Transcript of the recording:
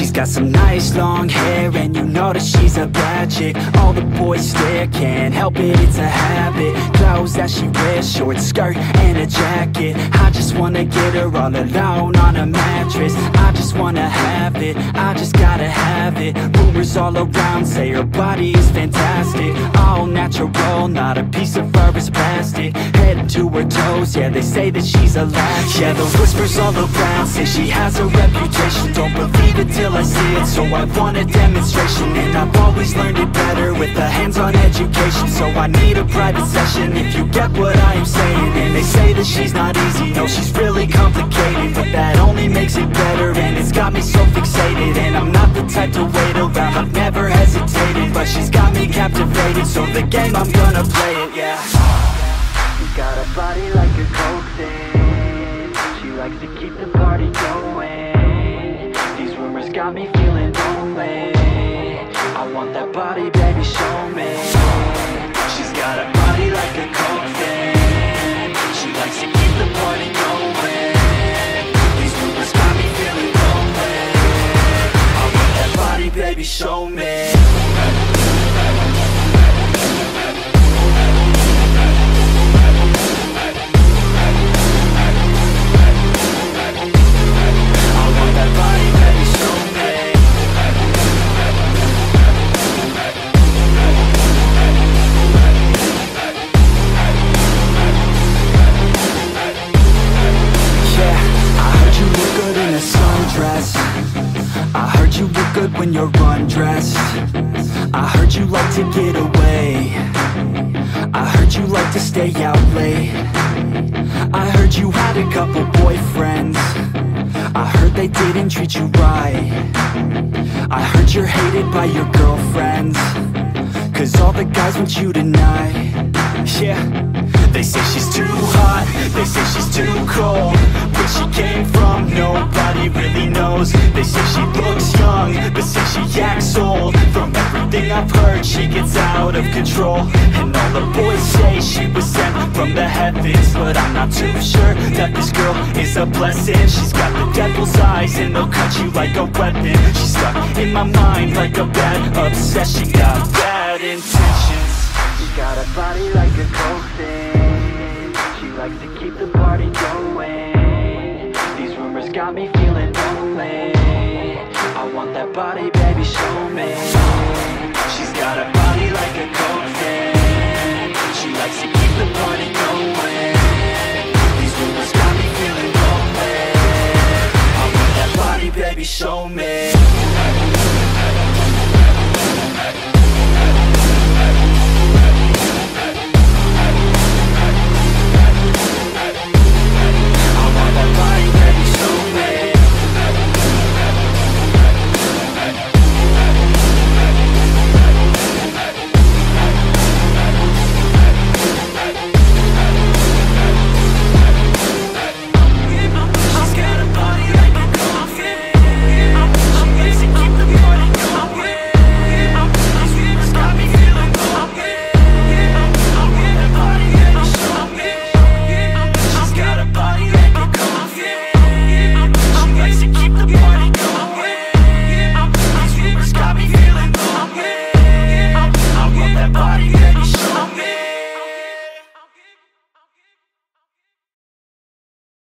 She's got some nice long hair, and you know that she's a bad chick. All the boys stare, can't help it, it's a habit. Clothes that she wears, short skirt and a jacket. I just wanna get her all alone on a mattress. I just wanna have it, I just gotta have it. Rumors all around say her body is fantastic. All natural, not a piece of fur is plastic. Head to her toes, yeah, they say that she's a latch. Yeah, the whispers all around say she has a reputation. Don't believe it till I see it, so I want a demonstration. And I've always learned it better with a hands-on education. So I need a private session if you get what I am saying. And they say that she's not easy, no, she's really complicated. But that only makes it better, and it's got me so fixated. And I'm not the type to wait around, I've never hesitated. But she's got me captivated, so the game, I'm gonna play it, yeah. She's got a body like a coke thing. She likes to keep the party going. These rumors got me feeling lonely. I want that body, baby, show me. She's got a body like a coke thing. She likes to keep the party going. These rumors got me feeling lonely. I want that body, baby, show me. I heard you look good when you're undressed. I heard you like to get away. I heard you like to stay out late. I heard you had a couple boyfriends. I heard they didn't treat you right. I heard you're hated by your girlfriends, 'cause all the guys want you tonight. Yeah. They say she's too hot, they say she's too cold. Where she came from, nobody really knows. They say she looks young, but say she acts old. From everything I've heard, she gets out of control. And all the boys say she was sent from the heavens. But I'm not too sure that this girl is a blessing. She's got the devil's eyes and they'll cut you like a weapon. She's stuck in my mind like a bad obsession. She got bad intentions. She got a body like a coke thing. Likes to keep the party going. These rumors got me feeling lonely. I want that body, baby, show me.